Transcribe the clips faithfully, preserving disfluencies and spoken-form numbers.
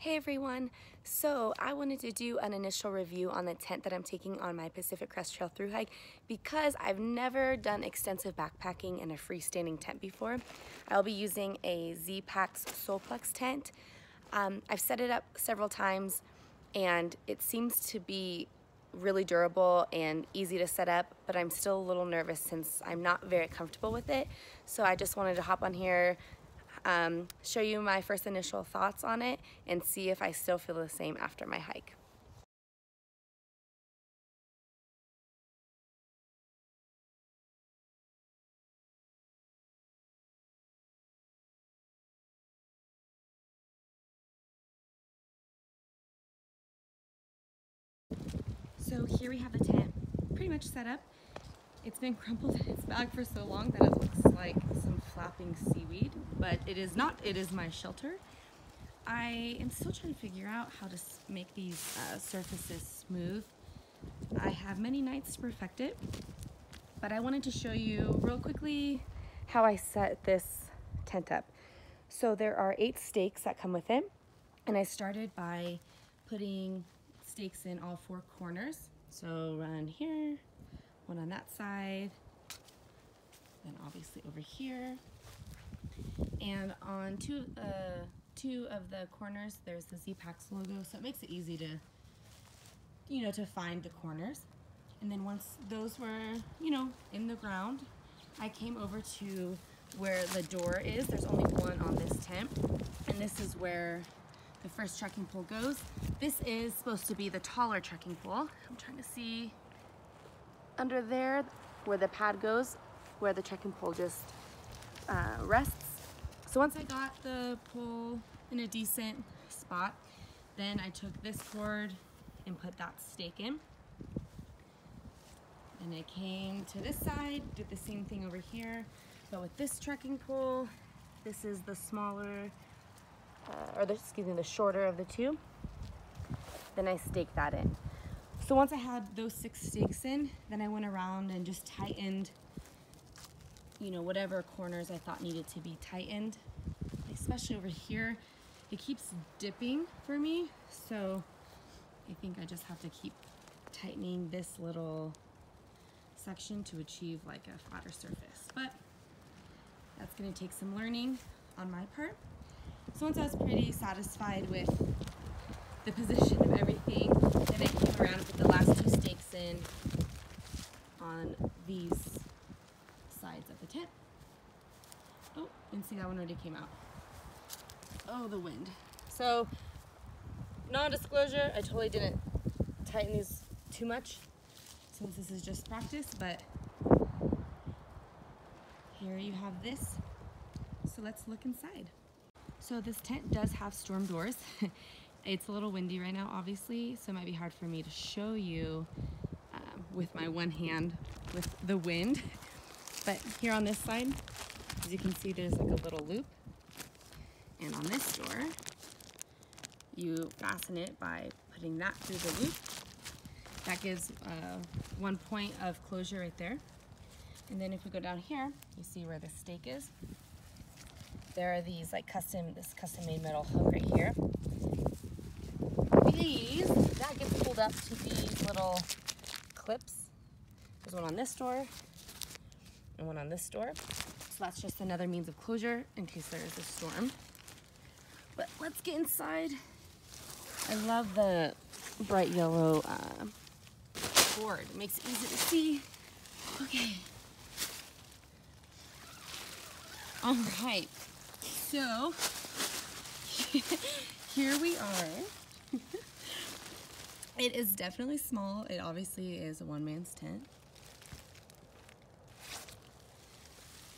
Hey everyone, so I wanted to do an initial review on the tent that I'm taking on my Pacific Crest Trail thru hike because I've never done extensive backpacking in a freestanding tent before. I'll be using a Zpacks Solplex tent. Um, I've set it up several times and it seems to be really durable and easy to set up, but I'm still a little nervous since I'm not very comfortable with it. So I just wanted to hop on here, Um, show you my first initial thoughts on it and see if I still feel the same after my hike. So here we have the tent pretty much set up. It's been crumpled in its bag for so long that it looks like some flapping seaweed, but it is not. It is my shelter. I am still trying to figure out how to make these uh, surfaces smooth. I have many nights to perfect it, but I wanted to show you real quickly how I set this tent up. So there are eight stakes that come with it, and I started by putting stakes in all four corners. So run here, one on that side, then obviously over here. And on two, uh, two of the corners, there's the Zpacks logo, so it makes it easy to, you know, to find the corners. And then once those were, you know, in the ground, I came over to where the door is. There's only one on this tent, and this is where the first trekking pole goes. This is supposed to be the taller trekking pole. I'm trying to see under there where the pad goes, where the trekking pole just uh, rests. So once I got the pole in a decent spot, then I took this cord and put that stake in. And I came to this side, did the same thing over here, but with this trekking pole, this is the smaller, uh, or the, excuse me, the shorter of the two. Then I stake that in. So once I had those six stakes in, then I went around and just tightened, you know, whatever corners I thought needed to be tightened. Especially over here, it keeps dipping for me. So I think I just have to keep tightening this little section to achieve like a flatter surface. But that's gonna take some learning on my part. So once I was pretty satisfied with the position of everything, then I came around and put the last two stakes in on these sides of the tent. Oh, and see, that one already came out. Oh, the wind. So, non-disclosure, I totally didn't tighten these too much since this is just practice, but here you have this. So let's look inside. So this tent does have storm doors. It's a little windy right now, obviously, so it might be hard for me to show you um, with my one hand with the wind. But here on this side, as you can see, there's like a little loop. And on this door, you fasten it by putting that through the loop. That gives uh, one point of closure right there. And then if we go down here, you see where the stake is. There are these like custom, this custom made metal hook right here. These, that gets pulled up to these little clips. There's one on this door and one on this door. So that's just another means of closure in case there is a storm. But let's get inside. I love the bright yellow uh, board. It makes it easy to see. Okay. All right. So here we are. It is definitely small. It obviously is a one-man's tent.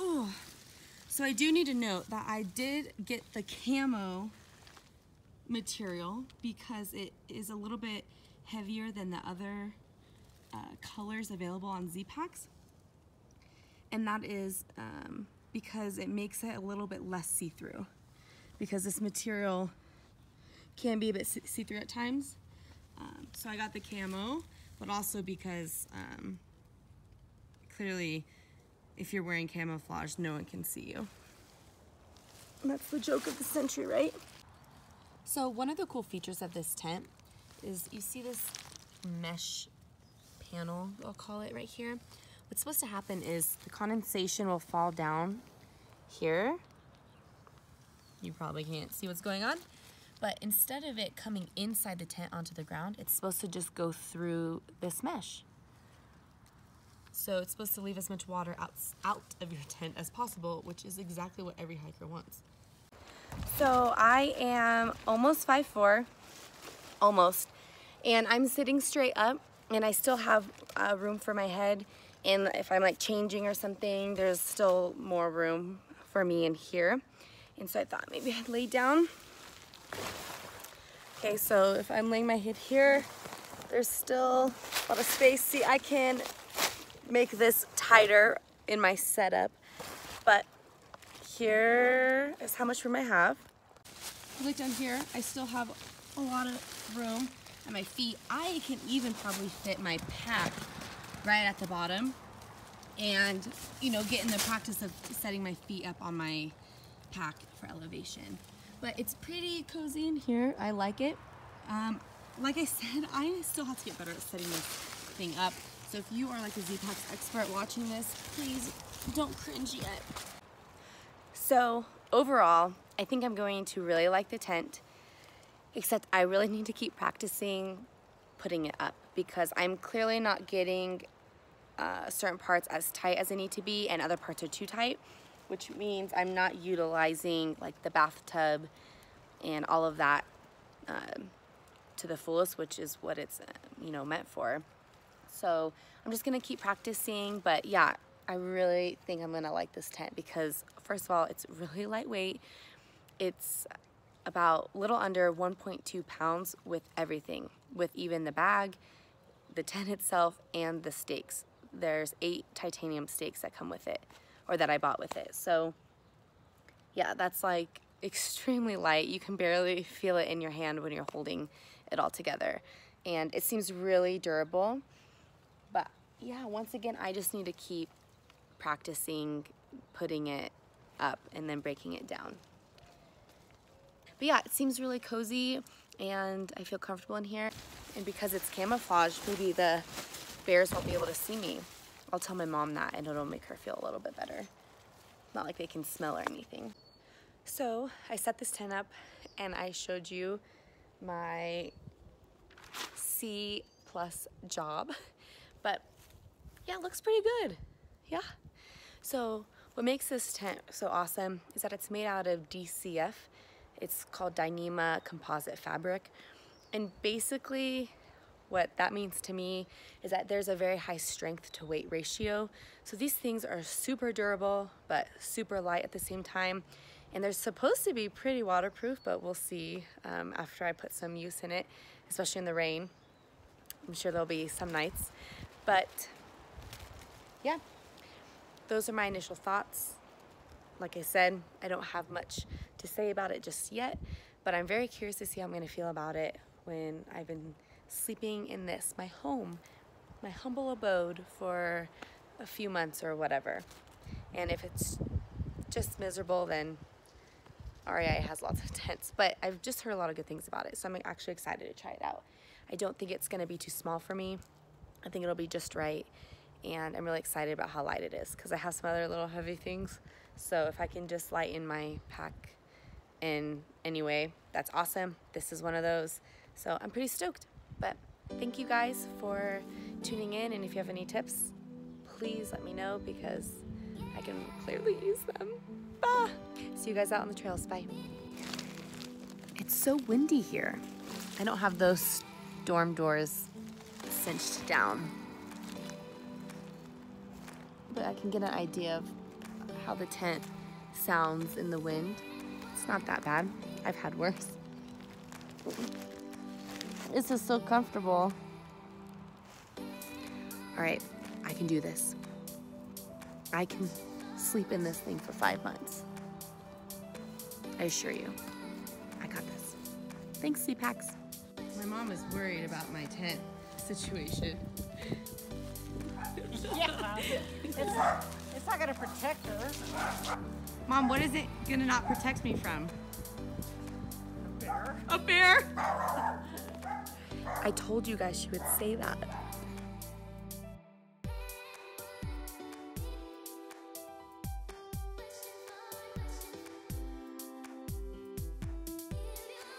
Ooh. So I do need to note that I did get the camo material because it is a little bit heavier than the other uh, colors available on Zpacks. And that is um, because it makes it a little bit less see-through, because this material can be a bit see-through at times. Um, so I got the camo, but also because um, clearly if you're wearing camouflage, no one can see you. And that's the joke of the century, right? So one of the cool features of this tent is you see this mesh panel, I'll call it, right here. What's supposed to happen is the condensation will fall down here. You probably can't see what's going on, but instead of it coming inside the tent onto the ground, it's supposed to just go through this mesh. So it's supposed to leave as much water out, out of your tent as possible, which is exactly what every hiker wants. So I am almost five foot four, almost, and I'm sitting straight up, and I still have uh, room for my head, and if I'm like changing or something, there's still more room for me in here. And so I thought maybe I'd lay down. Okay, so if I'm laying my head here, there's still a lot of space. See, I can make this tighter in my setup, but here is how much room I have. I look down here, I still have a lot of room at my feet. I can even probably fit my pack right at the bottom and, you know, get in the practice of setting my feet up on my pack for elevation. But it's pretty cozy in here. I like it. Um, like I said, I still have to get better at setting this thing up. So if you are like a Zpacks expert watching this, please don't cringe yet. So overall, I think I'm going to really like the tent, except I really need to keep practicing putting it up because I'm clearly not getting uh, certain parts as tight as I need to be, and other parts are too tight, which means I'm not utilizing like the bathtub and all of that um, to the fullest, which is what it's, you know, meant for. So I'm just gonna keep practicing, but yeah, I really think I'm gonna like this tent because first of all, it's really lightweight. It's about a little under one point two pounds with everything, with even the bag, the tent itself, and the stakes. There's eight titanium stakes that come with it, or that I bought with it. So yeah, that's like extremely light. You can barely feel it in your hand when you're holding it all together. And it seems really durable, but yeah, once again, I just need to keep practicing putting it up and then breaking it down. But yeah, it seems really cozy and I feel comfortable in here. And because it's camouflaged, maybe the bears won't be able to see me. I'll tell my mom that and it'll make her feel a little bit better. Not like they can smell or anything. So I set this tent up and I showed you my C plus job, but yeah, it looks pretty good. Yeah. So what makes this tent so awesome is that it's made out of D C F. It's called Dyneema Composite Fabric. And basically, what that means to me is that there's a very high strength to weight ratio. So these things are super durable, but super light at the same time. And they're supposed to be pretty waterproof, but we'll see um, after I put some use in it, especially in the rain. I'm sure there'll be some nights, but yeah, those are my initial thoughts. Like I said, I don't have much to say about it just yet, but I'm very curious to see how I'm gonna feel about it when I've been sleeping in this, my home, my humble abode for a few months or whatever. And if it's just miserable, then R E I has lots of tents, but I've just heard a lot of good things about it, so I'm actually excited to try it out. I don't think it's gonna be too small for me. I think it'll be just right, and I'm really excited about how light it is because I have some other little heavy things, so if I can just lighten my pack in any way, that's awesome. This is one of those, so I'm pretty stoked. But thank you guys for tuning in, and if you have any tips, please let me know because I can clearly use them. Ah! See you guys out on the trails. Bye. It's so windy here. I don't have those storm doors cinched down, but I can get an idea of how the tent sounds in the wind. It's not that bad. I've had worse. This is so comfortable. All right, I can do this. I can sleep in this thing for five months. I assure you, I got this. Thanks, Zpacks. My mom is worried about my tent situation. Yeah, it's, it's not gonna protect her. Mom, what is it gonna not protect me from? A bear. Up here. I told you guys she would say that.